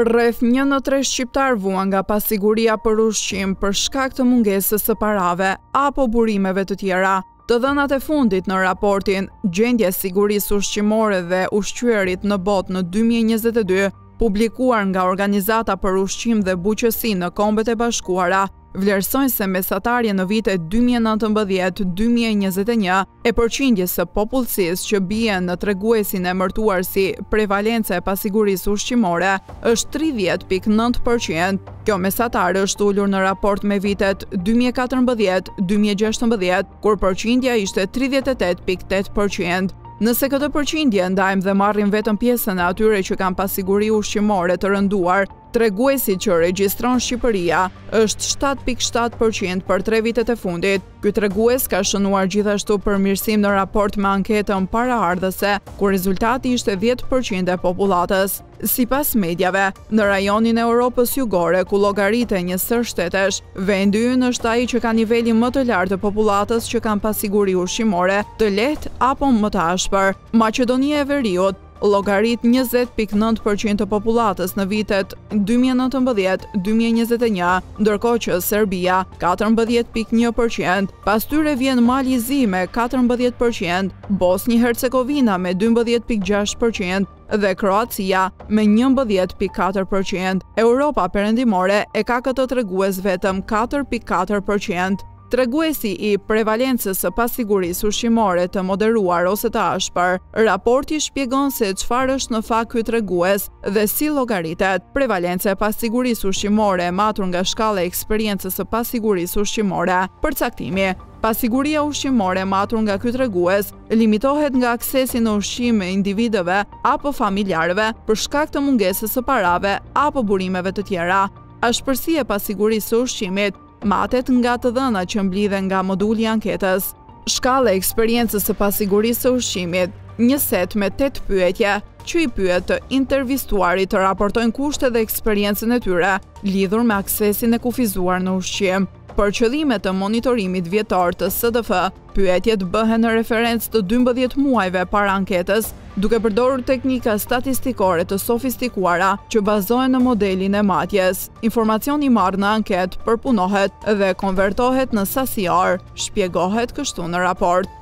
Rreth 1/3 shqiptar vuan nga pasiguria për ushqim për shkak të mungesës së parave apo burimeve të tjera. Të dhënat e fundit në raportin Gjendja e sigurisë ushqimore dhe ushqyerit në botë në 2022, publikuar nga Organizata për Ushqim dhe Bujqësi në Kombet e Bashkuara, vlerësojnë se mesatarja në vitet 2019-2021 e përqindjes së popullsisë që bie në treguesin e mërtuar si prevalence e pasigurisë ushqimore është 30.9%. Kjo mesatarë është ulur në raport me vitet 2014-2016, kur përqindja ishte 38.8%. Nëse këtë përqindje ndajmë dhe marrim vetëm pjesën e atyre që kanë pasiguri ushqimore të rënduar, treguesi që regjistron Shqipëria është 7.7% për 3 vitet e fundit. Ky tregues ka shënuar gjithashtu përmirësim në raport me anketën paraardhëse, ku rezultati ishte 10% e popullatës. Sipas mediave, në rajonin e Europës Jugore, ku llogaritë një sër shtetesh, vendi ynë është ai që ka nivelin më të lartë të popullatës që kanë pasiguri ushqimore, të lehtë apo më të ashpër. Maqedonia e Veriut llogarit 20.9% të popullatës në vitet 2019-2021, ndërkohë që Serbia 14.1%, pas tyre vjen Mali i Zi me 14%, Bosnia-Hercegovina me 12.6%, dhe Kroacia me 11.4%. Europa perëndimore e ka këtë tregues vetëm 4.4%. Treguesi i prevalencës së pasigurisë ushqimore të moderuar ose të ashpër, raporti shpjegon se çfarë është në fakt ky tregues dhe si llogaritet. Prevalenca e pasigurisë ushqimore e matur nga shkalla e eksperiencës së pasigurisë ushqimore. Përcaktimi: pasiguria ushqimore matur nga ky tregues limitohet nga aksesi në ushqim e individëve apo familjarëve për shkak të mungesës së parave apo burimeve të tjera. Ashpërsia e pasigurisë së ushqimit matet nga të dhëna që mblidhen nga moduli anketës. Shkalla e eksperiencës së pasigurisë së ushqimit, një set me 8 pyetje që i pyet të intervistuarit të raportojnë kushtet dhe eksperiencën e tyre lidhur me aksesin e kufizuar në ushqim. Për qëllimet e monitorimit vjetor të SDF, pyetjet bëhen në referencë të 12 muajve para anketës, duke përdorur teknika statistikore të sofistikuara që bazohen në modelin e matjes. Informacioni marrë në anketë përpunohet dhe konvertohet në sasi orë, shpjegohet kështu në raport.